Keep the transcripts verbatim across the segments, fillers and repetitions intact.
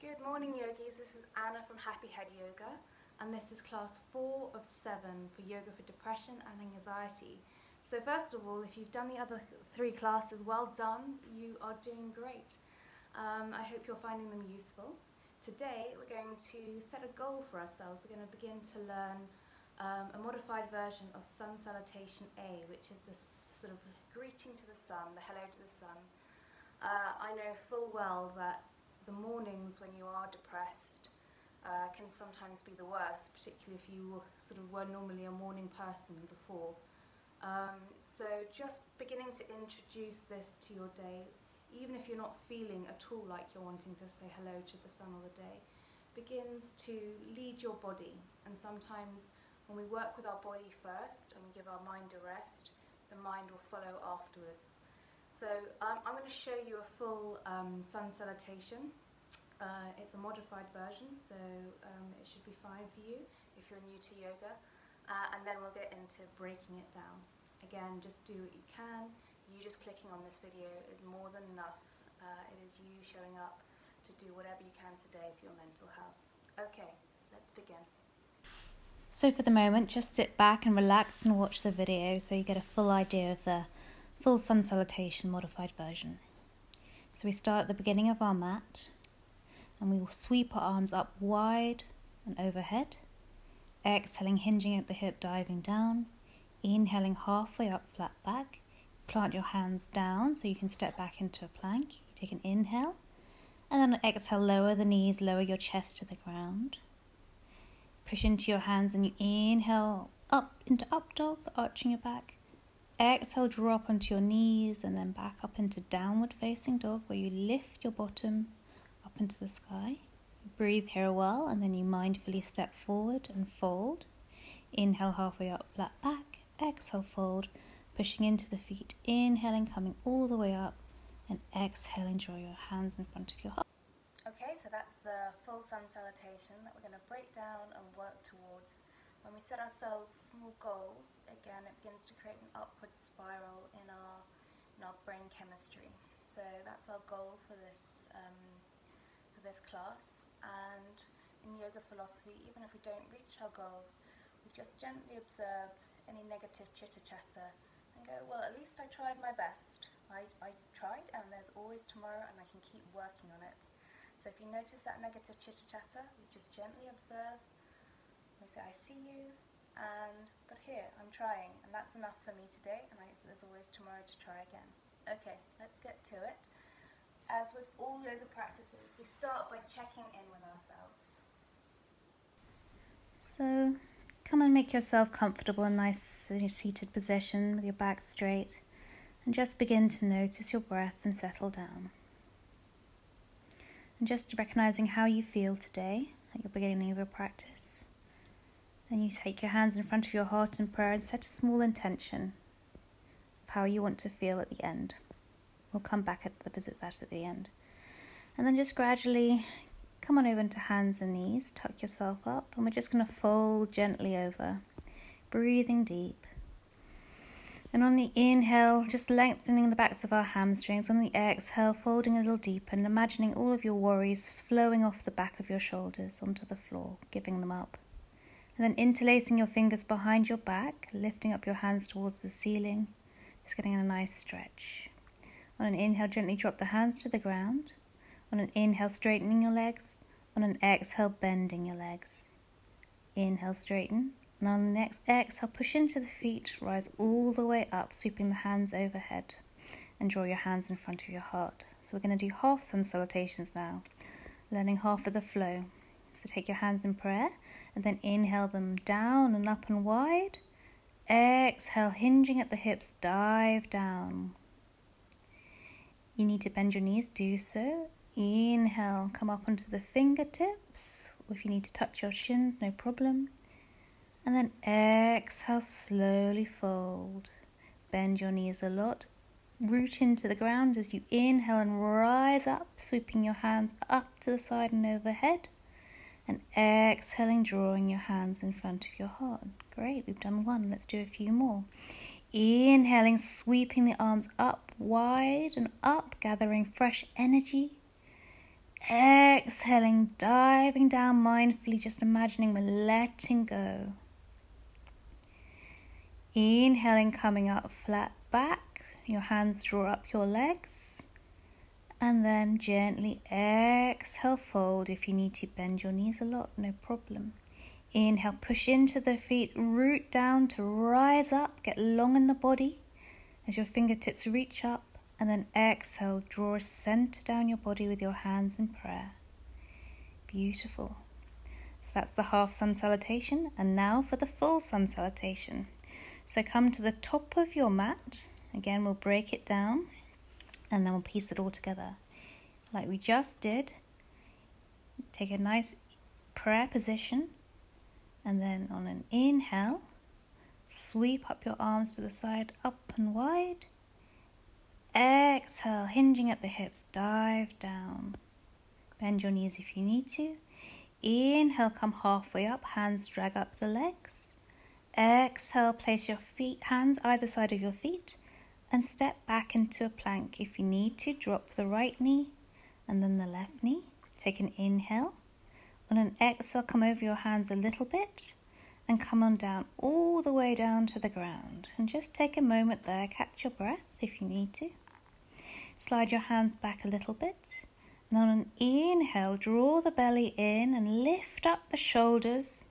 Good morning, yogis. This is Anna from Happy Head Yoga, and this is class four of seven for yoga for depression and anxiety. So first of all, if you've done the other th three classes, well done. You are doing great. Um, I hope you're finding them useful. Today, we're going to set a goal for ourselves. We're going to begin to learn um, a modified version of Sun Salutation A, which is this sort of greeting to the sun, the hello to the sun. Uh, I know full well that the mornings when you are depressed uh, can sometimes be the worst, particularly if you sort of were normally a morning person before. Um, so just beginning to introduce this to your day, even if you're not feeling at all like you're wanting to say hello to the sun or the day, begins to lead your body. And sometimes when we work with our body first and we give our mind a rest, the mind will follow afterwards. So um, I'm going to show you a full um, sun salutation. Uh, it's a modified version, so um, it should be fine for you if you're new to yoga. Uh, and then we'll get into breaking it down. Again, just do what you can. You just clicking on this video is more than enough. Uh, it is you showing up to do whatever you can today for your mental health. Okay, let's begin. So for the moment, just sit back and relax and watch the video so you get a full idea of the full sun salutation modified version. So we start at the beginning of our mat and we will sweep our arms up wide and overhead, exhaling, hinging at the hip, diving down, inhaling halfway up, flat back. Plant your hands down so you can step back into a plank. You take an inhale and then exhale, lower the knees, lower your chest to the ground. Push into your hands and you inhale up into up dog, arching your back. Exhale, drop onto your knees and then back up into downward facing dog, where you lift your bottom up into the sky. Breathe here a while and then you mindfully step forward and fold. Inhale, halfway up, flat back. Exhale, fold, pushing into the feet. Inhaling, coming all the way up, and exhale, enjoy your hands in front of your heart. Okay, so that's the full sun salutation that we're going to break down and work towards. When we set ourselves small goals, again, it begins to create an upward spiral in our, in our brain chemistry. So that's our goal for this, um, for this class. And in yoga philosophy, even if we don't reach our goals, we just gently observe any negative chitter-chatter and go, well, at least I tried my best. I, I tried, and there's always tomorrow, and I can keep working on it. So if you notice that negative chitter-chatter, we just gently observe. We say, I see you, and but here, I'm trying, and that's enough for me today, and I, there's always tomorrow to try again. Okay, let's get to it. As with all yoga practices, we start by checking in with ourselves. So, come and make yourself comfortable in a nice seated position with your back straight, and just begin to notice your breath and settle down. And just recognizing how you feel today at your beginning of your practice. Then you take your hands in front of your heart in prayer and set a small intention of how you want to feel at the end. We'll come back at the visit that at the end. And then just gradually come on over into hands and knees, tuck yourself up, and we're just going to fold gently over, breathing deep. And on the inhale, just lengthening the backs of our hamstrings. On the exhale, folding a little deeper and imagining all of your worries flowing off the back of your shoulders onto the floor, giving them up. And then interlacing your fingers behind your back, lifting up your hands towards the ceiling, just getting a nice stretch. On an inhale, gently drop the hands to the ground. On an inhale, straightening your legs. On an exhale, bending your legs. Inhale, straighten. And on the next exhale, push into the feet, rise all the way up, sweeping the hands overhead. And draw your hands in front of your heart. So we're going to do half sun salutations now, learning half of the flow. So take your hands in prayer and then inhale them down and up and wide. Exhale, hinging at the hips, dive down. You need to bend your knees, do so. Inhale, come up onto the fingertips. If you need to touch your shins, no problem. And then exhale, slowly fold. Bend your knees a lot. Root into the ground as you inhale and rise up, sweeping your hands up to the side and overhead. And exhaling, drawing your hands in front of your heart. Great, we've done one. Let's do a few more. Inhaling, sweeping the arms up wide and up, gathering fresh energy. Exhaling, diving down mindfully, just imagining we're letting go. Inhaling, coming up flat back, your hands draw up your legs, and then gently exhale, fold. If you need to bend your knees a lot, no problem. Inhale, push into the feet, root down to rise up, get long in the body as your fingertips reach up, and then exhale, draw a center down your body with your hands in prayer. Beautiful. So that's the half sun salutation, and now for the full sun salutation. So come to the top of your mat. Again, we'll break it down and then we'll piece it all together like we just did. Take a nice prayer position, and then on an inhale, sweep up your arms to the side, up and wide. Exhale, hinging at the hips, dive down. Bend your knees if you need to. Inhale, come halfway up, hands drag up the legs. Exhale, place your feet, hands either side of your feet, and step back into a plank. If you need to, drop the right knee and then the left knee. Take an inhale. On an exhale, come over your hands a little bit and come on down, all the way down to the ground. And just take a moment there, catch your breath if you need to. Slide your hands back a little bit. And on an inhale, draw the belly in and lift up the shoulders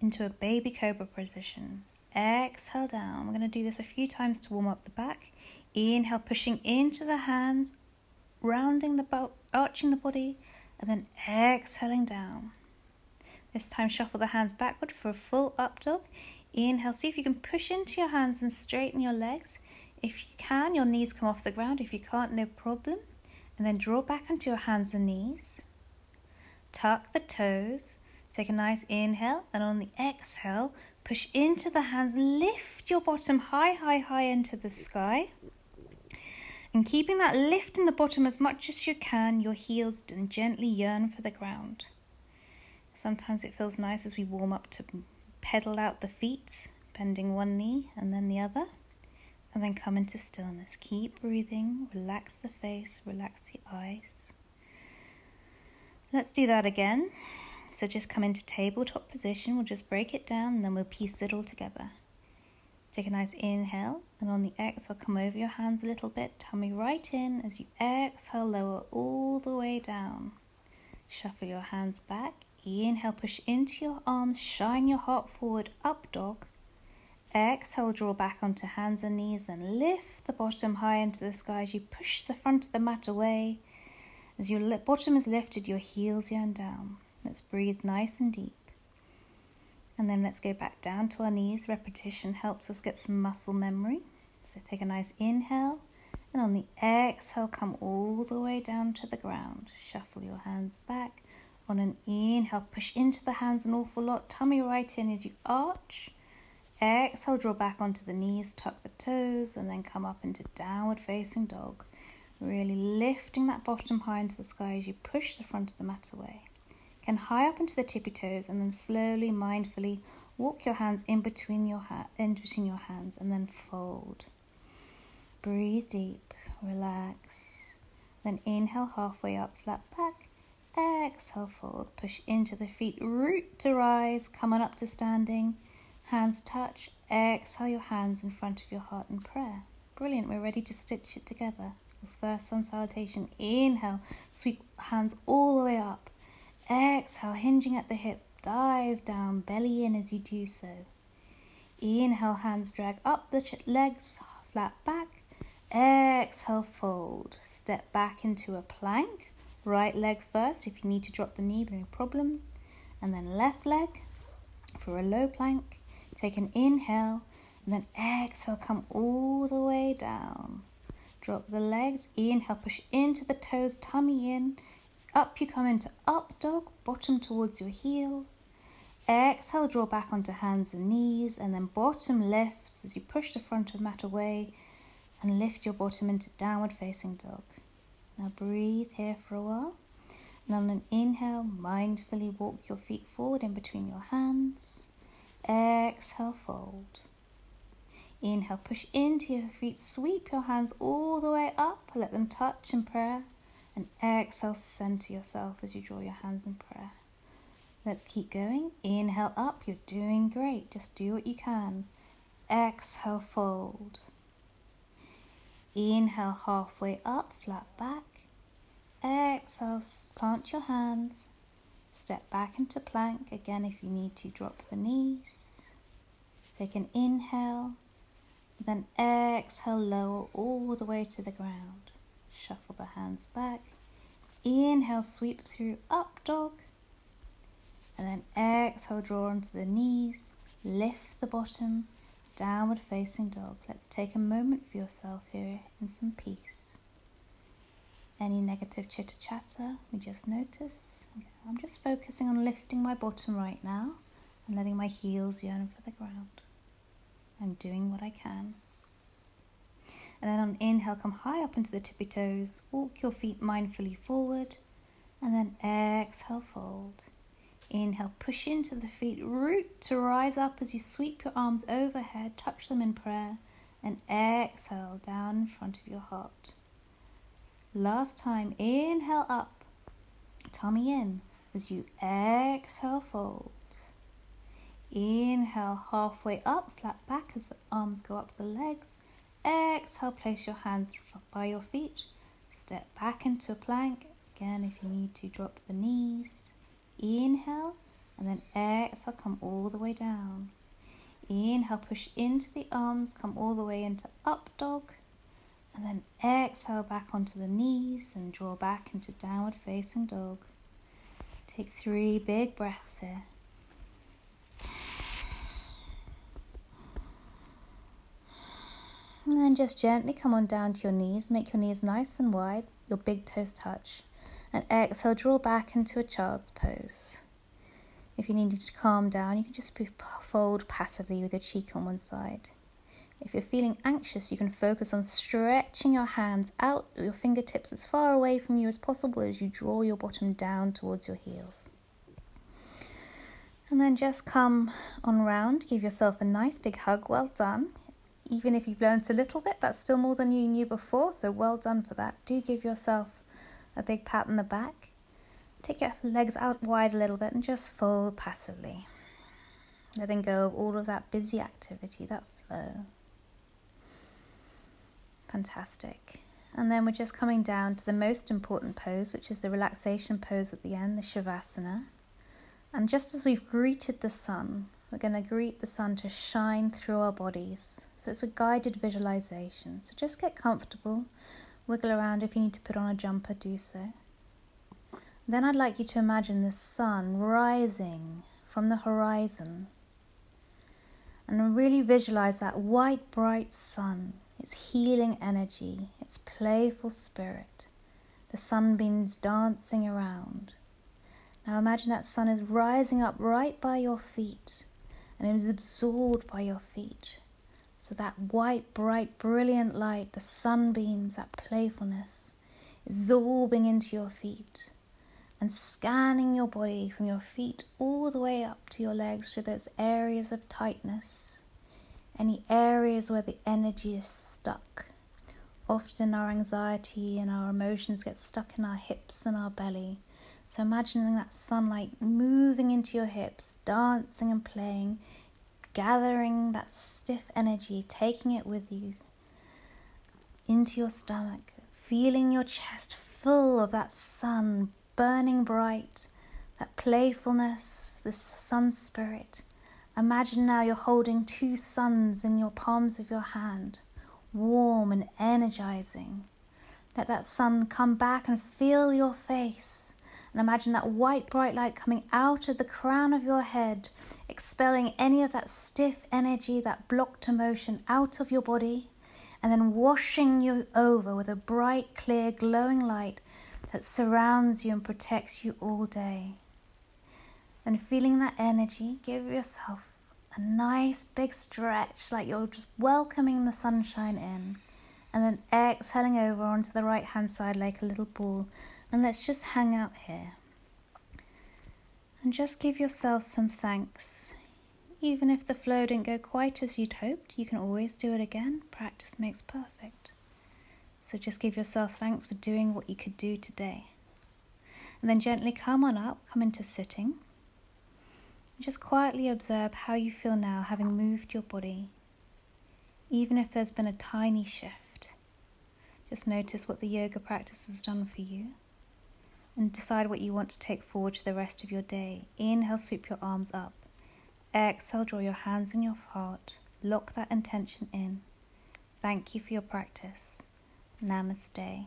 into a baby cobra position. Exhale down. We're going to do this a few times to warm up the back. Inhale, pushing into the hands, rounding the bo- arching the body, and then exhaling down. This time shuffle the hands backward for a full up dog. Inhale, see if you can push into your hands and straighten your legs. If you can, your knees come off the ground. If you can't, no problem. And then draw back onto your hands and knees. Tuck the toes. Take a nice inhale, and on the exhale, push into the hands, lift your bottom high, high, high into the sky. And keeping that lift in the bottom as much as you can, your heels and gently yearn for the ground. Sometimes it feels nice as we warm up to pedal out the feet, bending one knee and then the other, and then come into stillness. Keep breathing, relax the face, relax the eyes. Let's do that again. So just come into tabletop position. We'll just break it down and then we'll piece it all together. Take a nice inhale, and on the exhale, come over your hands a little bit, tummy right in. As you exhale, lower all the way down. Shuffle your hands back. Inhale, push into your arms, shine your heart forward, up dog. Exhale, draw back onto hands and knees, and lift the bottom high into the sky as you push the front of the mat away. As your bottom is lifted, your heels yearn down. Let's breathe nice and deep. And then let's go back down to our knees. Repetition helps us get some muscle memory. So take a nice inhale. And on the exhale, come all the way down to the ground. Shuffle your hands back. On an inhale, push into the hands an awful lot. Tummy right in as you arch. Exhale, draw back onto the knees, tuck the toes, and then come up into downward facing dog. Really lifting that bottom high into the sky as you push the front of the mat away. Can high up into the tippy toes, and then slowly, mindfully walk your hands in between your ha- in between your hands, and then fold. Breathe deep, relax. Then inhale, halfway up, flat back. Exhale, fold. Push into the feet, root to rise. Come on up to standing. Hands touch. Exhale, your hands in front of your heart in prayer. Brilliant. We're ready to stitch it together. Your first sun salutation. Inhale, sweep hands all the way up. Exhale, hinging at the hip, dive down, belly in as you do so. Inhale, hands drag up the ch- legs, flat back. Exhale, fold. Step back into a plank. Right leg first, if you need to drop the knee, no problem. And then left leg for a low plank. Take an inhale, and then exhale, come all the way down. Drop the legs, inhale, push into the toes, tummy in. Up you come into up dog, bottom towards your heels. Exhale, draw back onto hands and knees, and then bottom lifts as you push the front of the mat away and lift your bottom into downward facing dog. Now breathe here for a while. And on an inhale, mindfully walk your feet forward in between your hands. Exhale, fold. Inhale, push into your feet, sweep your hands all the way up, let them touch in prayer. and exhale, center yourself as you draw your hands in prayer. Let's keep going. Inhale up, you're doing great, just do what you can. Exhale, fold. Inhale, halfway up, flat back. Exhale, plant your hands. Step back into plank. Again, if you need to, drop the knees. Take an inhale. Then exhale, lower all the way to the ground. Shuffle the hands back. Inhale, sweep through, up dog. And then exhale, draw onto the knees. Lift the bottom. Downward facing dog. Let's take a moment for yourself here in some peace. Any negative chitter chatter, we just notice. Okay, I'm just focusing on lifting my bottom right now and letting my heels yearn for the ground. I'm doing what I can. And then on inhale, come high up into the tippy toes. Walk your feet mindfully forward. And then exhale, fold. Inhale, push into the feet, root to rise up as you sweep your arms overhead, touch them in prayer, and exhale down in front of your heart. Last time, inhale up, tummy in, as you exhale, fold. Inhale, halfway up, flat back as the arms go up to the legs. Exhale, place your hands by your feet, step back into a plank. Again, if you need to, drop the knees. Inhale, and then exhale, come all the way down. Inhale, push into the arms, come all the way into up dog. And then exhale back onto the knees and draw back into downward facing dog. Take three big breaths here. And then just gently come on down to your knees. Make your knees nice and wide, your big toes touch. And exhale, draw back into a child's pose. If you need to calm down, you can just fold passively with your cheek on one side. If you're feeling anxious, you can focus on stretching your hands out, your fingertips as far away from you as possible as you draw your bottom down towards your heels. And then just come on round, give yourself a nice big hug, well done. Even if you've learned a little bit, that's still more than you knew before, so well done for that. Do give yourself a big pat on the back. Take your legs out wide a little bit and just fold passively. Letting go of all of that busy activity, that flow. Fantastic. And then we're just coming down to the most important pose, which is the relaxation pose at the end, the Shavasana. And just as we've greeted the sun, we're going to greet the sun to shine through our bodies. So it's a guided visualization. So just get comfortable. Wiggle around. If you need to put on a jumper, do so. Then I'd like you to imagine the sun rising from the horizon. And really visualize that white, bright sun, its healing energy, its playful spirit, the sunbeams dancing around. Now imagine that sun is rising up right by your feet and it is absorbed by your feet. So that white, bright, brilliant light, the sunbeams, that playfulness, absorbing into your feet and scanning your body from your feet all the way up to your legs to those areas of tightness, any areas where the energy is stuck. Often our anxiety and our emotions get stuck in our hips and our belly. So imagining that sunlight moving into your hips, dancing and playing, gathering that stiff energy, taking it with you into your stomach, feeling your chest full of that sun burning bright, that playfulness, the sun spirit. Imagine now you're holding two suns in your palms of your hand, warm and energizing. Let that sun come back and fill your face. And imagine that white, bright light coming out of the crown of your head, expelling any of that stiff energy, that blocked emotion out of your body, and then washing you over with a bright, clear, glowing light that surrounds you and protects you all day. And feeling that energy, give yourself a nice big stretch, like you're just welcoming the sunshine in. And then exhaling over onto the right-hand side like a little ball. And let's just hang out here and just give yourself some thanks. Even if the flow didn't go quite as you'd hoped, you can always do it again. Practice makes perfect. So just give yourself thanks for doing what you could do today. And then gently come on up, come into sitting. Just quietly observe how you feel now, having moved your body. Even if there's been a tiny shift, just notice what the yoga practice has done for you and decide what you want to take forward to the rest of your day. Inhale, sweep your arms up. Exhale, draw your hands in your heart. Lock that intention in. Thank you for your practice. Namaste.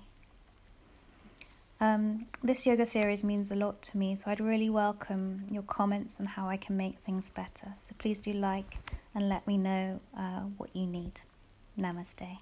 Um, this yoga series means a lot to me, so I'd really welcome your comments on how I can make things better. So please do like and let me know uh, what you need. Namaste.